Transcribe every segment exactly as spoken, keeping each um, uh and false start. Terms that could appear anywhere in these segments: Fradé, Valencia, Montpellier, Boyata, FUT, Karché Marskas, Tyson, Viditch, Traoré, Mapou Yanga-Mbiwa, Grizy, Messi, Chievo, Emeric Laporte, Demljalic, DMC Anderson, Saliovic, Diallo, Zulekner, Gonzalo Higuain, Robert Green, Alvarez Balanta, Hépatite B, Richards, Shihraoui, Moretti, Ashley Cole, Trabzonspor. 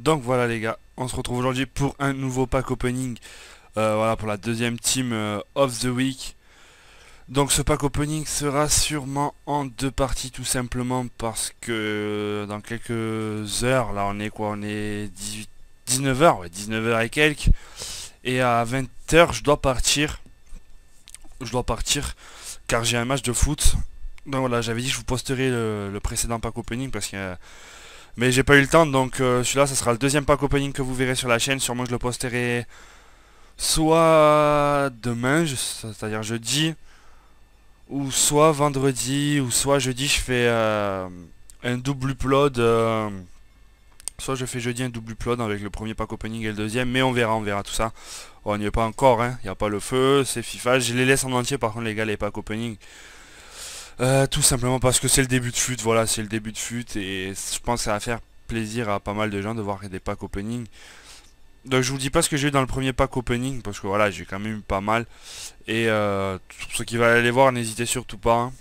Donc voilà les gars, on se retrouve aujourd'hui pour un nouveau pack opening, euh, voilà pour la deuxième team euh, of the week. Donc ce pack opening sera sûrement en deux parties tout simplement parce que dans quelques heures, là on est quoi, on est dix-huit, dix-neuf heures, ouais, dix-neuf heures et quelques. Et à vingt heures je dois partir, je dois partir car j'ai un match de foot. Donc voilà, j'avais dit que je vous posterai le, le précédent pack opening parce que... Euh, mais j'ai pas eu le temps, donc euh, celui-là ça sera le deuxième pack opening que vous verrez sur la chaîne. Sûrement je le posterai soit demain, je, c'est-à-dire jeudi, ou soit vendredi, ou soit jeudi je fais euh, un double upload. Euh, soit je fais jeudi un double upload avec le premier pack opening et le deuxième, mais on verra, on verra tout ça. On n'y est pas encore, hein, il n'y a pas le feu, c'est FIFA. Je les laisse en entier par contre les gars les pack opening. Euh, tout simplement parce que c'est le début de fut, voilà, c'est le début de fut et je pense que ça va faire plaisir à pas mal de gens de voir des packs opening. Donc je vous dis pas ce que j'ai eu dans le premier pack opening parce que voilà, j'ai quand même eu pas mal. Et euh, pour ceux qui veulent aller voir, n'hésitez surtout pas, hein.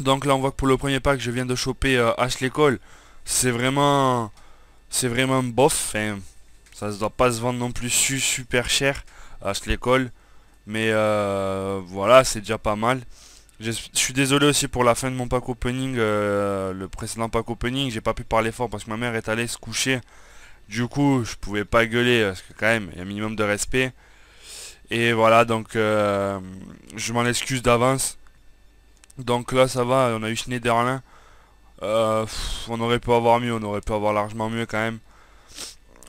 Donc là on voit que pour le premier pack je viens de choper euh, Ashley Cole. C'est vraiment, c'est vraiment bof, hein. Ça ne doit pas se vendre non plus su, super cher Ashley Cole. Mais euh, voilà, c'est déjà pas mal. Je suis désolé aussi pour la fin de mon pack opening, euh, le précédent pack opening, j'ai pas pu parler fort parce que ma mère est allée se coucher. Du coup, je pouvais pas gueuler parce que quand même, il y a un minimum de respect. Et voilà, donc euh, je m'en excuse d'avance. Donc là, ça va, on a eu Schneiderlin. Euh, on aurait pu avoir mieux, on aurait pu avoir largement mieux quand même.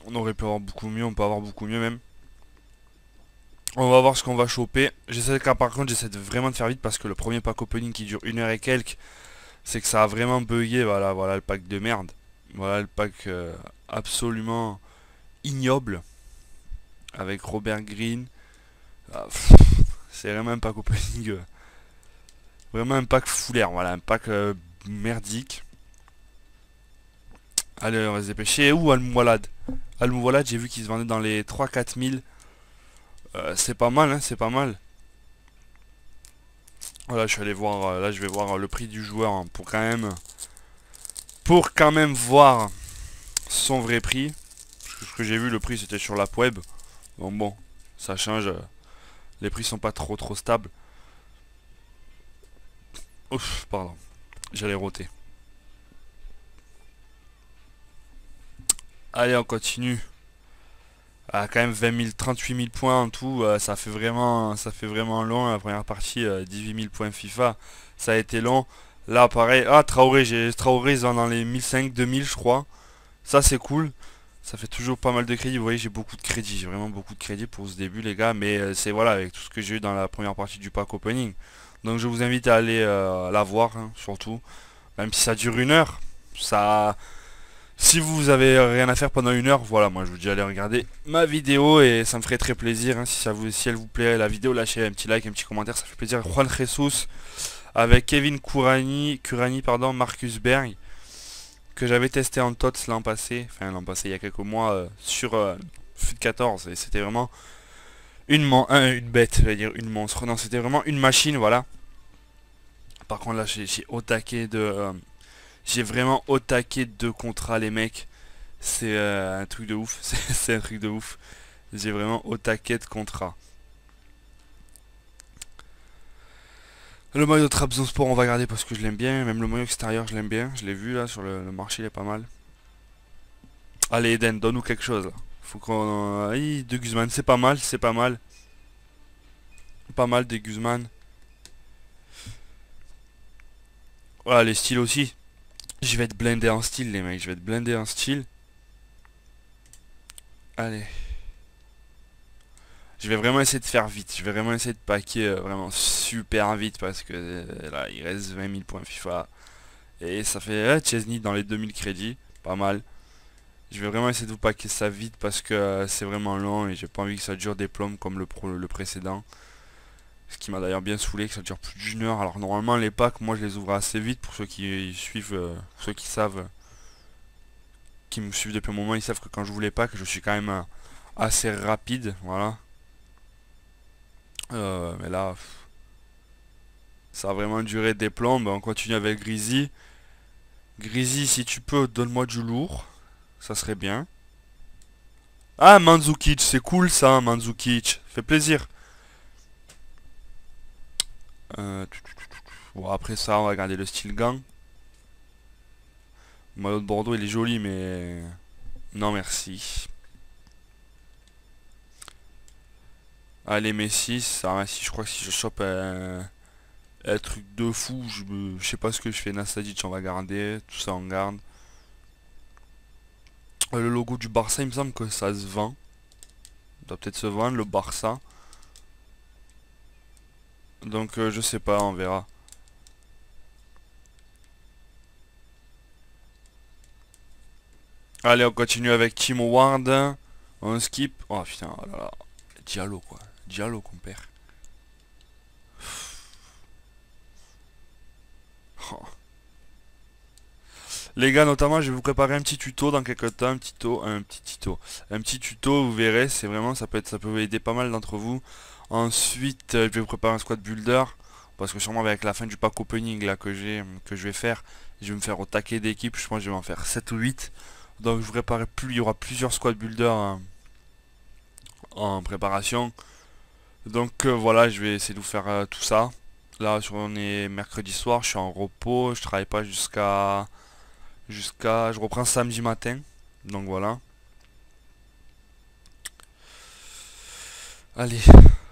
On aurait pu avoir beaucoup mieux, on peut avoir beaucoup mieux même. On va voir ce qu'on va choper. J'essaie car par contre j'essaie vraiment de faire vite parce que le premier pack opening qui dure une heure et quelques, c'est que ça a vraiment bugué. Voilà, voilà le pack de merde. Voilà le pack euh, absolument ignoble. Avec Robert Green. Ah, c'est vraiment un pack opening. Euh, vraiment un pack foulaire. Voilà, un pack euh, merdique. Allez, on va se dépêcher. Où Almoulad? Almoulad, j'ai vu qu'il se vendait dans les trois à quatre mille. Euh, c'est pas mal, hein, c'est pas mal. Voilà, je suis allé voir, euh, là je vais voir euh, le prix du joueur, hein, pour quand même pour quand même voir son vrai prix. Parce que ce que j'ai vu, le prix c'était sur l'app web. Donc bon, ça change, euh, les prix sont pas trop trop stables. Ouf, pardon, j'allais rôter. Allez, on continue. Ah, quand même vingt mille, trente-huit mille points en tout, euh, ça fait vraiment ça fait vraiment long. La première partie, euh, dix-huit mille points FIFA, ça a été long. Là pareil, ah Traoré, j'ai Traoré ils en ont les mille cinq cents, deux mille je crois. Ça c'est cool, ça fait toujours pas mal de crédits. Vous voyez, j'ai beaucoup de crédits, j'ai vraiment beaucoup de crédits pour ce début les gars. Mais euh, c'est voilà avec tout ce que j'ai eu dans la première partie du pack opening. Donc je vous invite à aller euh, la voir, hein, surtout. Même si ça dure une heure, ça... Si vous avez rien à faire pendant une heure, voilà, moi je vous dis allez regarder ma vidéo et ça me ferait très plaisir, hein, si, ça vous, si elle vous plaît la vidéo, lâchez un petit like, un petit commentaire, ça fait plaisir. Juan Jesus avec Kevin Curani, Curani pardon, Marcus Berg, que j'avais testé en tots l'an passé, enfin l'an passé il y a quelques mois, euh, sur euh, FUT quatorze, et c'était vraiment une, mon euh, une bête, j'allais dire une monstre, non c'était vraiment une machine, voilà. Par contre là j'ai au taquet de... Euh, J'ai vraiment au taquet de contrats les mecs. C'est euh, un truc de ouf. C'est un truc de ouf. J'ai vraiment au taquet de contrats. Le maillot de Trabzonspor on va garder parce que je l'aime bien. Même le maillot extérieur je l'aime bien. Je l'ai vu là sur le, le marché, il est pas mal. Allez Eden, donne-nous quelque chose là. Faut qu'on... Euh, De Guzman, c'est pas mal, c'est pas mal. Pas mal De Guzman. Voilà les styles aussi. Je vais être blindé en style les mecs, je vais être blindé en style. Allez. Je vais vraiment essayer de faire vite, je vais vraiment essayer de paquer euh, vraiment super vite parce que euh, là il reste vingt mille points FIFA. Et ça fait euh, Chesney dans les deux mille crédits, pas mal. Je vais vraiment essayer de vous paquer ça vite parce que euh, c'est vraiment long et j'ai pas envie que ça dure des plombes comme le, pro, le précédent. Ce qui m'a d'ailleurs bien saoulé que ça dure plus d'une heure. Alors normalement les packs, moi je les ouvre assez vite. Pour ceux qui suivent, euh, pour ceux qui savent, euh, qui me suivent depuis un moment, ils savent que quand je ouvre les packs, je suis quand même euh, assez rapide. Voilà. Euh, mais là, pff, ça a vraiment duré des plombes. On continue avec Grizy. Grizy, si tu peux, donne-moi du lourd. Ça serait bien. Ah, Mandzukic, c'est cool ça, Mandzukic. Fait plaisir. Euh... Bon, après ça, on va regarder le style gang. Le maillot de Bordeaux, il est joli, mais... Non, merci. Allez, Messi, ça, si je crois que si je chope un, un truc de fou, je, me... je sais pas ce que je fais. Nastadic, on va garder. Tout ça, on garde. Le logo du Barça, il me semble que ça se vend. Ça doit peut-être se vendre, le Barça. Donc, euh, je sais pas, on verra. Allez, on continue avec Tim Ward. On skip. Oh putain, oh là là. Diallo quoi. Diallo qu'on perd. Oh. Les gars, notamment, je vais vous préparer un petit tuto dans quelques temps. Un petit tuto, un petit tuto. Un petit tuto, vous verrez, c'est vraiment, ça peut être, ça peut aider pas mal d'entre vous. Ensuite, je vais vous préparer un squad builder. Parce que sûrement avec la fin du pack opening là que j'ai que je vais faire, je vais me faire au taquet d'équipe. Je pense que je vais en faire sept ou huit. Donc je vous prépare plus, il y aura plusieurs squad builders hein, en préparation. Donc euh, voilà, je vais essayer de vous faire euh, tout ça. Là sur, on est mercredi soir, je suis en repos, je travaille pas jusqu'à jusqu'à je reprends samedi matin. Donc voilà. Allez,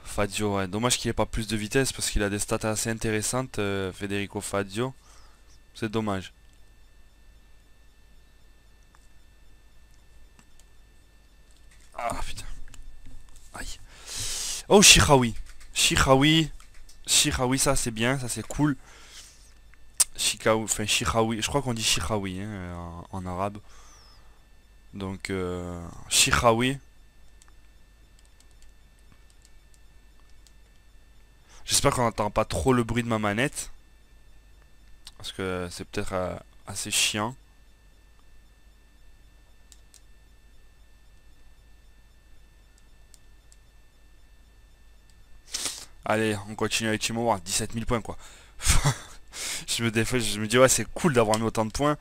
Fazio, ouais. Dommage qu'il n'y ait pas plus de vitesse parce qu'il a des stats assez intéressantes, euh, Federico Fazio. C'est dommage. Ah putain. Aïe. Oh Shihraoui. Shihraoui. Shihraoui, ça c'est bien, ça c'est cool. Shihraoui, enfin Shihraoui, je crois qu'on dit Shihraoui hein, en, en arabe. Donc euh, Shihraoui. J'espère qu'on n'entend pas trop le bruit de ma manette. Parce que c'est peut-être euh, assez chiant. Allez, on continue avec Timo Ward, dix-sept mille points quoi. je, me défais, je me dis ouais c'est cool d'avoir mis autant de points.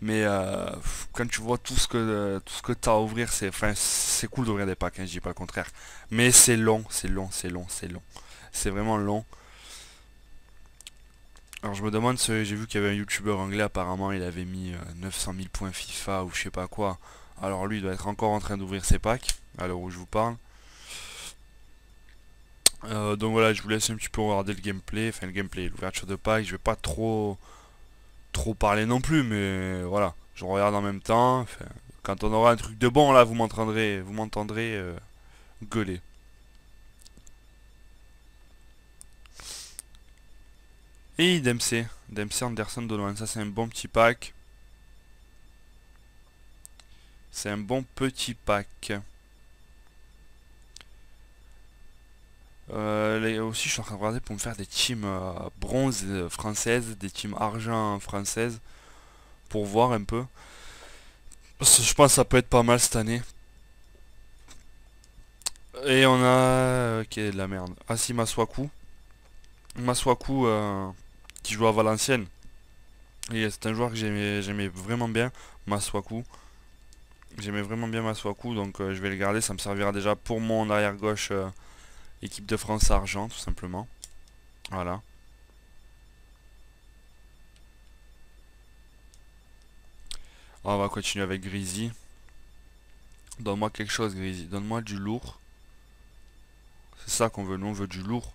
Mais euh, quand tu vois tout ce que tout ce que t'as à ouvrir, c'est c'est cool d'ouvrir des packs, hein, je dis pas le contraire. Mais c'est long, c'est long, c'est long, c'est long. C'est vraiment long. Alors je me demande, j'ai vu qu'il y avait un youtubeur anglais apparemment, il avait mis neuf cent mille points FIFA ou je sais pas quoi. Alors lui il doit être encore en train d'ouvrir ses packs, à l'heure où je vous parle. Euh, donc voilà, je vous laisse un petit peu regarder le gameplay, enfin le gameplay, l'ouverture de pack, je vais pas trop trop parler non plus, mais voilà, je regarde en même temps, enfin, quand on aura un truc de bon là, vous m'entendrez, vous m'entendrez euh, gueuler. Et D M C, D M C Anderson de loin, ça c'est un bon petit pack. C'est un bon petit pack. Euh, les, aussi je suis en train de regarder pour me faire des teams euh, bronze euh, françaises, des teams argent françaises, pour voir un peu. Parce que je pense que ça peut être pas mal cette année. Et on a... Ok, de la merde. Ah si, Maswaku. Maswaku euh, qui joue à Valenciennes. Et c'est un joueur que j'aimais vraiment bien, Maswaku. J'aimais vraiment bien Maswaku, donc euh, je vais le garder, ça me servira déjà pour mon arrière-gauche... Euh, Équipe de France argent tout simplement. Voilà. On va continuer avec Grizy. Donne-moi quelque chose Grizy. Donne-moi du lourd. C'est ça qu'on veut. Nous on veut du lourd.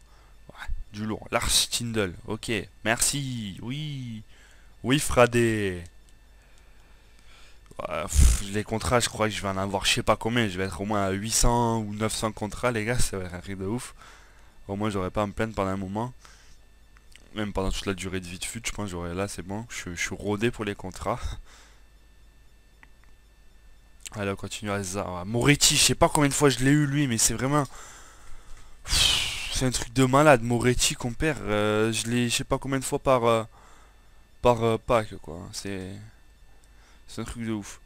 Ouais, du lourd. Lars Tindl. Ok. Merci. Oui. Oui Fradé. Ouais, pff, les contrats, je crois que je vais en avoir je sais pas combien, je vais être au moins à huit cents ou neuf cents contrats les gars, c'est un truc de ouf. Au moins j'aurais pas à me plaindre pendant un moment. Même pendant toute la durée de vie de fut, je pense j'aurais là c'est bon, je, je suis rodé pour les contrats. Allez on continue à ça. Moretti, je sais pas combien de fois je l'ai eu lui mais c'est vraiment... C'est un truc de malade, Moretti qu'on perd, euh, je l'ai je sais pas combien de fois par, euh, par euh, pack quoi, c'est... C'est un truc de ouf.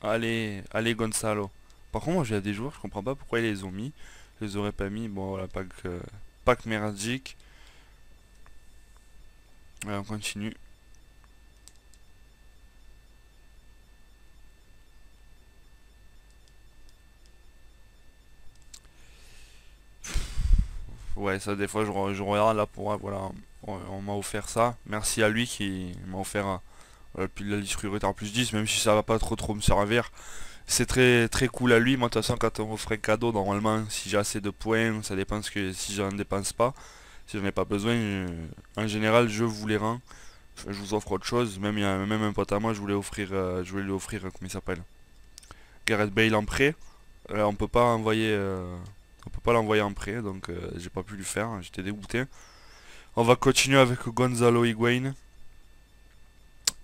Allez, allez Gonzalo. Par contre moi j'ai des joueurs, je comprends pas pourquoi ils les ont mis. Je les aurais pas mis. Bon voilà, pack, euh, pack merdique. Allez, on continue. ouais, ça des fois je, je regarde là pour voilà, on, on m'a offert ça, merci à lui qui m'a offert un, voilà, puis la liste retard plus dix, même si ça va pas trop trop me servir, c'est très très cool à lui. Moi de toute façon quand on m'offre un cadeau normalement si j'ai assez de points, ça dépend ce que si j'en dépense pas, si j'en ai pas besoin, je, en général je vous les rends, je, je vous offre autre chose. Même il y a même un pote à moi, je voulais offrir, euh, je voulais lui offrir euh, comment il s'appelle, Gareth Bale en prêt. Là, on peut pas envoyer, euh, on peut pas l'envoyer en prêt, donc euh, j'ai pas pu lui faire, j'étais dégoûté. On va continuer avec Gonzalo Higuain.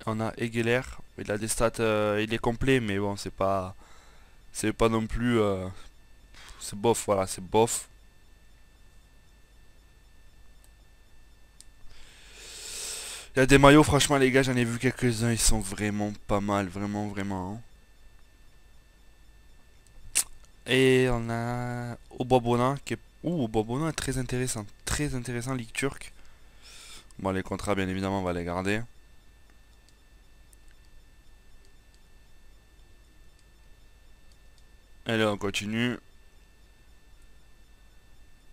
On a Egeler, il a des stats, euh, il est complet, mais bon c'est pas, c'est pas non plus, euh, c'est bof, voilà, c'est bof. Il y a des maillots, franchement les gars, j'en ai vu quelques-uns, ils sont vraiment pas mal, vraiment vraiment. Hein. Et on a Obabona qui est... Ouh, Obabona est très intéressant. Très intéressant, Ligue Turque. Bon, les contrats, bien évidemment, on va les garder. Allez, on continue.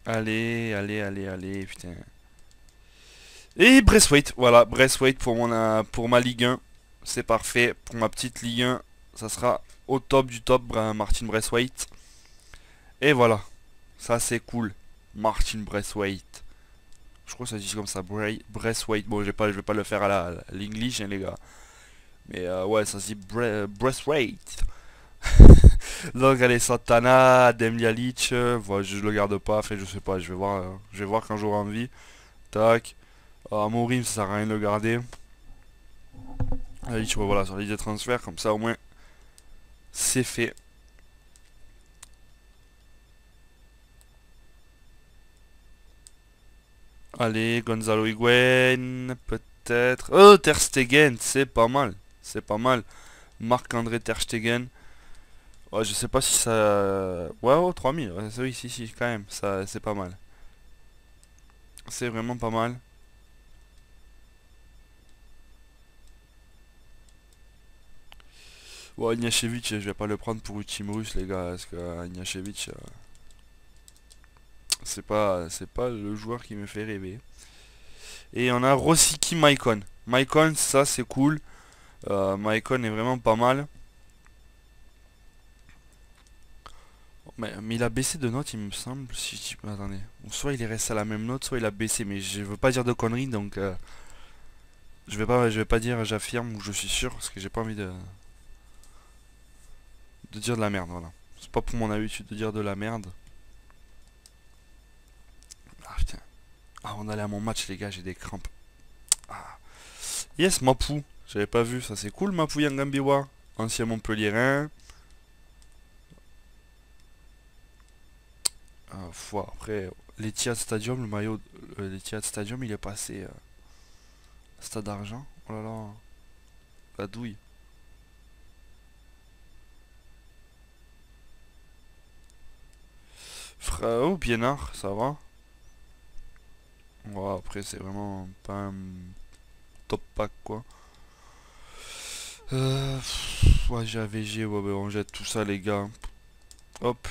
Allez, allez, allez, allez, putain. Et Braithwaite, voilà, Braithwaite pour, mon, pour ma Ligue un. C'est parfait. Pour ma petite Ligue un, ça sera au top du top, Martin Braithwaite. Et voilà, ça c'est cool, Martin Braithwaite. Je crois que ça se dit comme ça, Braithwaite. Bon, j'ai pas, je vais pas le faire à l'English, hein, les gars. Mais euh, ouais, ça se dit Braithwaite. Donc allez, Santana, Demljalic, euh, voilà, je, je le garde pas. Fait, je sais pas, je vais voir, euh, je vais voir quand j'aurai envie. Tac, euh, Morim, ça sert à rien de le garder. Allez, voilà, sur la liste des transferts, comme ça au moins c'est fait. Allez, Gonzalo Higuain, peut-être... Oh, Ter Stegen, c'est pas mal. C'est pas mal. Marc-André Ter Stegen. Oh, je sais pas si ça... Ouais, oh, trois mille. Ouais, oui, si, si, quand même. Ça, c'est pas mal. C'est vraiment pas mal. Bon, Ignacevic, je vais pas le prendre pour Ultime Russe, les gars. Parce que Ignacevic... Euh... C'est pas, c'est pas le joueur qui me fait rêver. Et on a Rosicky Maicon. Maicon, ça c'est cool. Euh, Maicon est vraiment pas mal. Mais, mais il a baissé de note, il me semble. Si je dis, attendez. Soit il est resté à la même note, soit il a baissé. Mais je veux pas dire de conneries, donc euh, je vais pas, je vais pas dire j'affirme ou je suis sûr, parce que j'ai pas envie de de dire de la merde. Voilà. C'est pas pour mon habitude de dire de la merde. Ah putain, avant d'aller à mon match les gars j'ai des crampes. Ah. Yes, Mapou, j'avais pas vu, ça c'est cool. Mapou Yanga-Mbiwa, ancien Montpellierin. Ah, fois après l'Etihad Stadium, le maillot euh, l'Etihad Stadium il est passé euh, Stade d'argent. Oh là là, la douille. Frère, oh, Biennard, ça va. Wow, après c'est vraiment pas un top pack quoi. Euh, pff, ouais, j'ai A V G, ouais, bah, on jette tout ça les gars. Hop.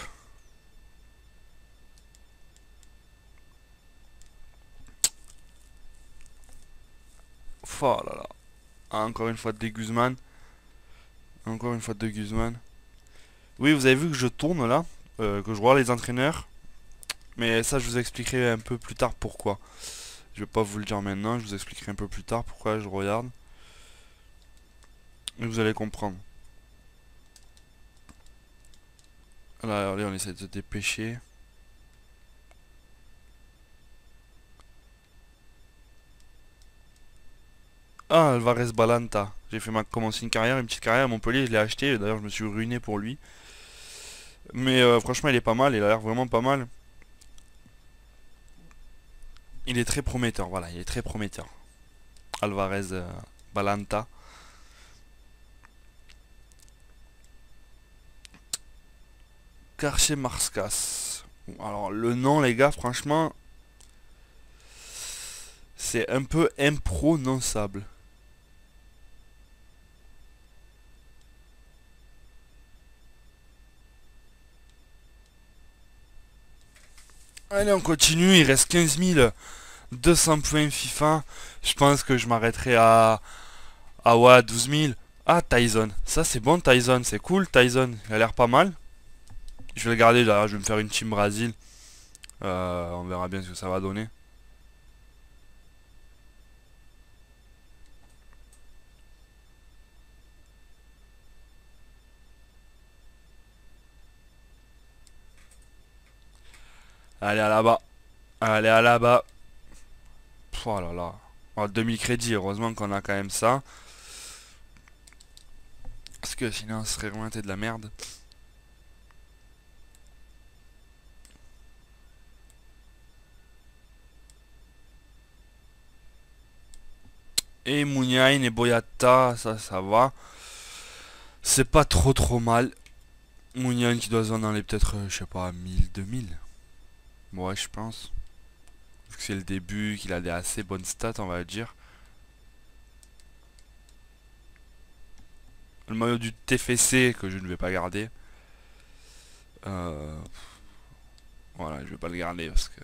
Oh là là. Ah, encore une fois de Guzman. Encore une fois de Guzman. Oui, vous avez vu que je tourne là, euh, que je regarde les entraîneurs. Mais ça je vous expliquerai un peu plus tard pourquoi. Je vais pas vous le dire maintenant, je vous expliquerai un peu plus tard pourquoi je regarde. Et vous allez comprendre. Alors allez, on essaie de se dépêcher. Ah, Alvarez Balanta. J'ai fait ma commencer une carrière, une petite carrière à Montpellier, je l'ai acheté, d'ailleurs je me suis ruiné pour lui. Mais euh, franchement il est pas mal, il a l'air vraiment pas mal. Il est très prometteur, voilà, il est très prometteur. Alvarez euh, Balanta. Karché Marskas. Alors le nom les gars, franchement, c'est un peu imprononçable. Allez, on continue, il reste quinze mille deux cents points FIFA. Je pense que je m'arrêterai à... Ah ouais, douze mille. Ah, Tyson. Ça, c'est bon, Tyson. C'est cool, Tyson. Il a l'air pas mal. Je vais le garder, là. Je vais me faire une team Brésil. Euh, on verra bien ce que ça va donner. Allez, à là-bas. Allez, à là-bas. Oh là là. Oh, deux mille crédits, heureusement qu'on a quand même ça. Parce que sinon, on serait vraiment de la merde. Et Mouniaine et Boyata, ça, ça va. C'est pas trop trop mal. Mouniaine qui doit en aller peut-être, je sais pas, mille, deux mille. Ouais, je pense. Vu que c'est le début, qu'il a des assez bonnes stats, on va dire. Le maillot du T F C que je ne vais pas garder. Euh... Voilà, je vais pas le garder parce que...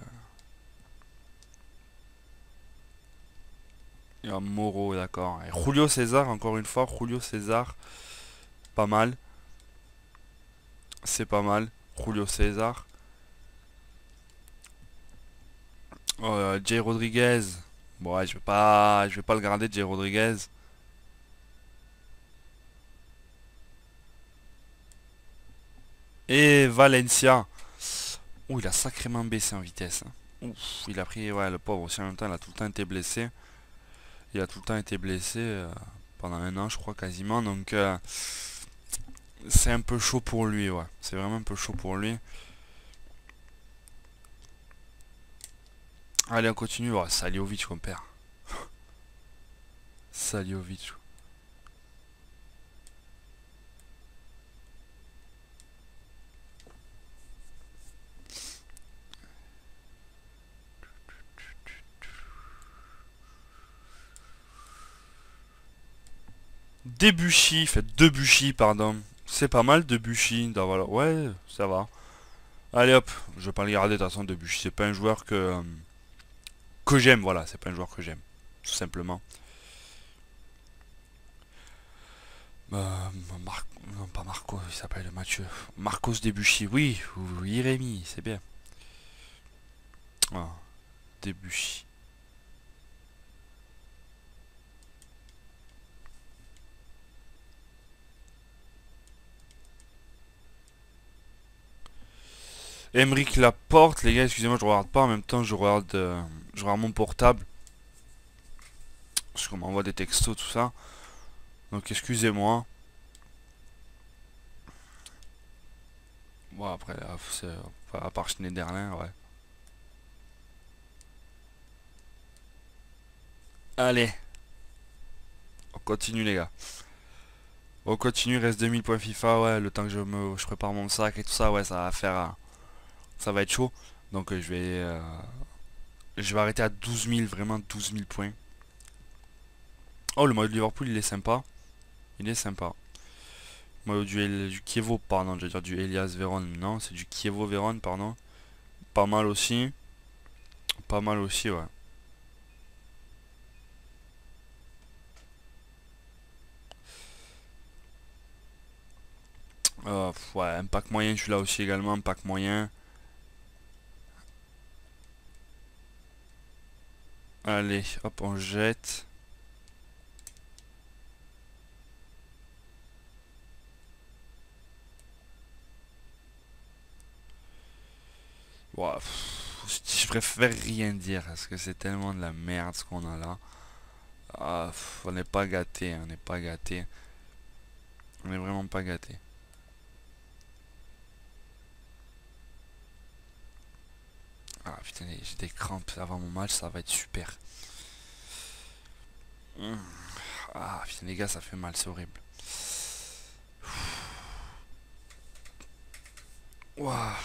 Il y a Moro, d'accord. Et Julio César, encore une fois. Julio César, pas mal. C'est pas mal. Julio César. Euh, Jay Rodriguez. Bon, ouais, je vais pas, je vais pas le garder, Jay Rodriguez. Et Valencia. Ouh, il a sacrément baissé en vitesse. Hein. Ouf, il a pris, ouais, le pauvre aussi en même temps, il a tout le temps été blessé. Il a tout le temps été blessé euh, pendant un an, je crois, quasiment. Donc, euh, c'est un peu chaud pour lui, ouais. C'est vraiment un peu chaud pour lui. Allez, on continue. Oh, Saliovic, mon père. Saliovic. Debuchy, fait Debuchy, pardon. C'est pas mal, Debuchy. Ouais, ça va. Allez, hop. Je vais pas le garder, de toute façon, Debuchy. C'est pas un joueur que... Euh, que j'aime, voilà, c'est pas un joueur que j'aime, tout simplement. Euh, Mar non, pas Marco, il s'appelle Mathieu. Marcos Debuchy, oui, oui, Rémi, c'est bien. Ah, Debuchy. Emeric Laporte, les gars, excusez-moi, je regarde pas, en même temps je regarde, euh, je regarde mon portable. Parce qu'on m'envoie des textos, tout ça. Donc excusez-moi. Bon après, là, à part Schneiderlin, ouais. Allez. On continue les gars. On continue, reste deux mille points FIFA, ouais, le temps que je me je prépare mon sac et tout ça, ouais, ça va faire... Euh, ça va être chaud, donc euh, je vais euh, je vais arrêter à douze mille, vraiment douze mille points. Oh, le maillot de Liverpool, il est sympa. Il est sympa. Maillot du, El, du Chievo, pardon, je vais dire du Elias Véron. Non, c'est du Chievo Véron, pardon. Pas mal aussi. Pas mal aussi, ouais. Euh, ouais, un pack moyen, je suis là aussi également, un pack moyen. Allez, hop, on jette. Wow, pff, je préfère rien dire parce que c'est tellement de la merde ce qu'on a là. Ah, pff, on n'est pas gâté, on n'est pas gâté. On n'est vraiment pas gâté. Ah putain, j'ai des crampes avant mon match, ça va être super. Ah putain les gars, ça fait mal, c'est horrible. Ouah.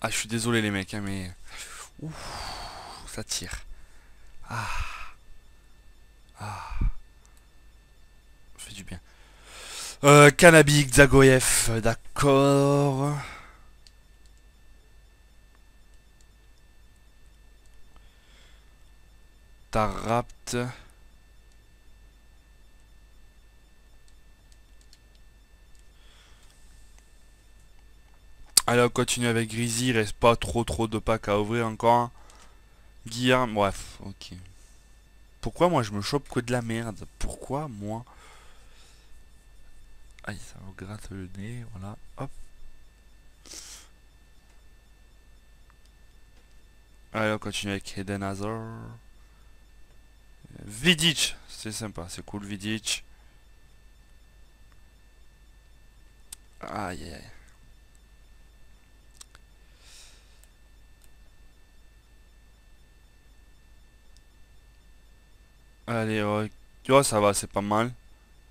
Ah je suis désolé les mecs hein, mais ouh, ça tire. Ah. Ah. Ça fait du bien. Euh, Cannabis Zagoyev, d'accord. Tarapt. Allez, on continue avec Grizy. Il reste pas trop trop de packs à ouvrir encore. Guillaume, bref, ok. Pourquoi moi je me chope que de la merde? Pourquoi moi? Aïe, ça me gratte le nez, voilà, hop. Allez, on continue avec Eden Hazard. Viditch, c'est sympa, c'est cool Viditch. Aïe aïe aïe. Allez, oh, ça va, c'est pas mal.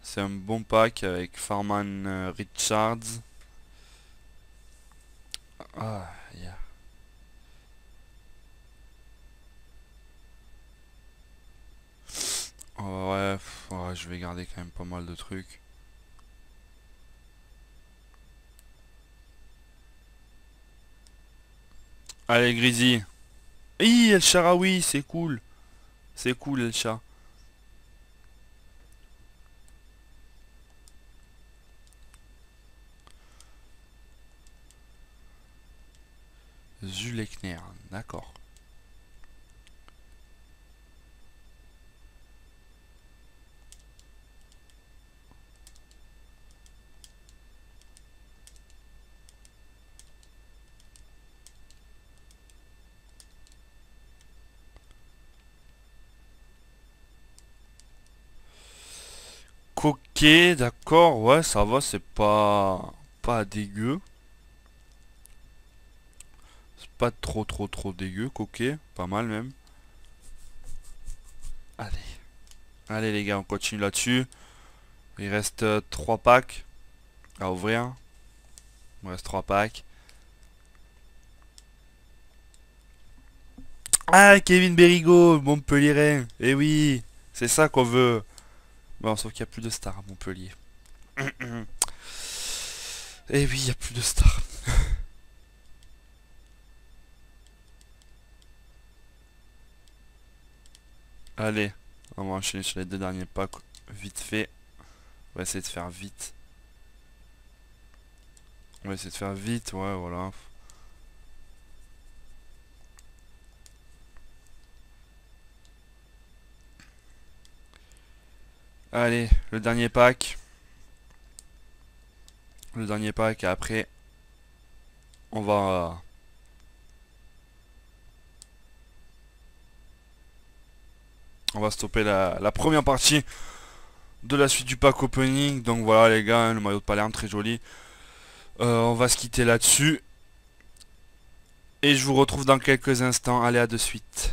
C'est un bon pack avec Farman euh, Richards. Ah, yeah. Oh, ouais, oh, je vais garder quand même pas mal de trucs. Allez, Grizy. Hi, El Shihraoui, c'est cool. C'est cool, El Shihraoui. Zulekner, d'accord. Coquet, d'accord, ouais, ça va, c'est pas pas dégueu. Pas trop trop trop dégueu, coquet, pas mal même. Allez, allez les gars, on continue là-dessus. Il reste euh, trois packs à ouvrir. Il reste trois packs. Ah, Kevin Berrigo, Montpellier. Eh oui, c'est ça qu'on veut. Bon, sauf qu'il n'y a plus de stars à Montpellier. Eh oui, il n'y a plus de stars. Allez, on va enchaîner sur les deux derniers packs vite fait. On va essayer de faire vite. On va essayer de faire vite, ouais, voilà. Allez, le dernier pack. Le dernier pack et après, on va... Euh on va stopper la, la première partie de la suite du pack opening. Donc voilà les gars, hein, le maillot de Palerme très joli. Euh, on va se quitter là-dessus. Et je vous retrouve dans quelques instants. Allez, à de suite.